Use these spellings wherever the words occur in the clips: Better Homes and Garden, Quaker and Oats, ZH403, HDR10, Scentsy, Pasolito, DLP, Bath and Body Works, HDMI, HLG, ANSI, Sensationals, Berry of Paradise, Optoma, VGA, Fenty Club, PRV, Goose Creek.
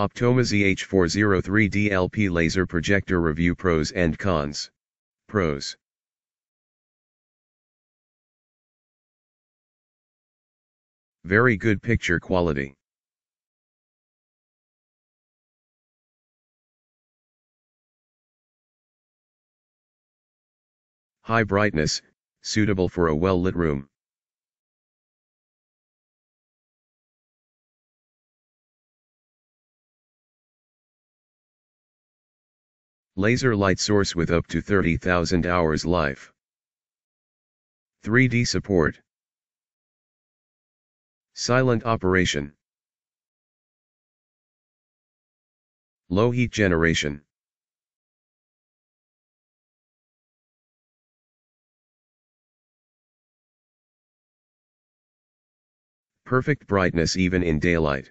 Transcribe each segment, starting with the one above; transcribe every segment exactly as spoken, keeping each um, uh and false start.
Optoma Z H four oh three D L P Laser Projector Review Pros and Cons. Pros. Very good picture quality. High brightness, suitable for a well-lit room. Laser light source with up to thirty thousand hours life. three D support. Silent operation. Low heat generation. Perfect brightness even in daylight.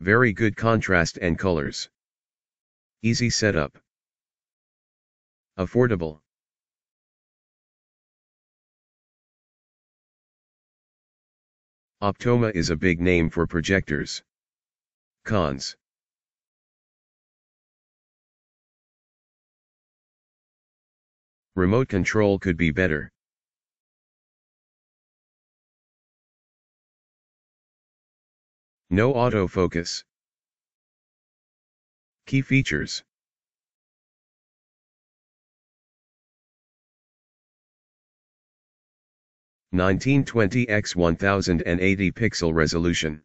Very good contrast and colors. Easy setup. Affordable. Optoma is a big name for projectors. Cons. Remote control could be better. No autofocus. Key features. nineteen twenty by ten eighty pixel resolution.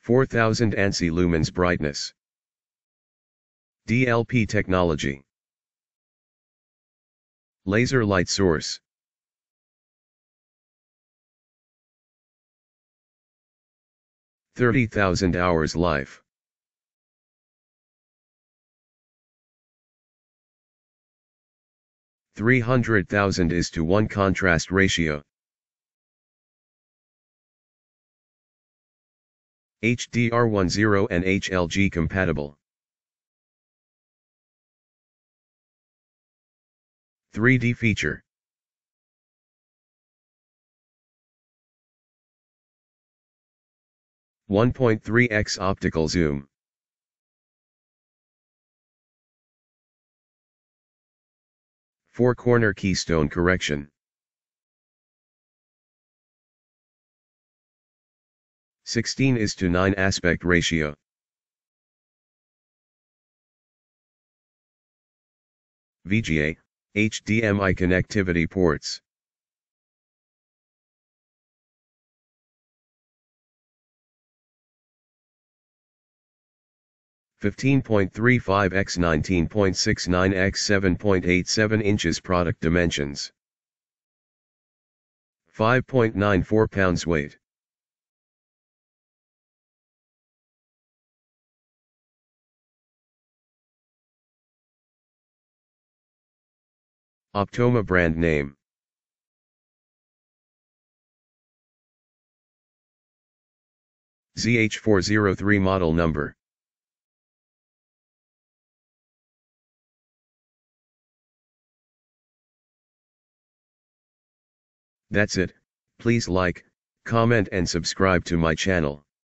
four thousand ANSI lumens brightness. D L P technology. Laser light source. thirty thousand hours life. three hundred thousand is to one contrast ratio. H D R ten and H L G compatible. three D feature. one point three x optical zoom. four corner keystone correction. sixteen is to nine aspect ratio. V G A, H D M I connectivity ports. fifteen point three five by nineteen point six nine by seven point eight seven inches product dimensions. five point nine four pounds weight. Optoma brand name. Z H four oh three model number. That's it. Please like, comment and subscribe to my channel.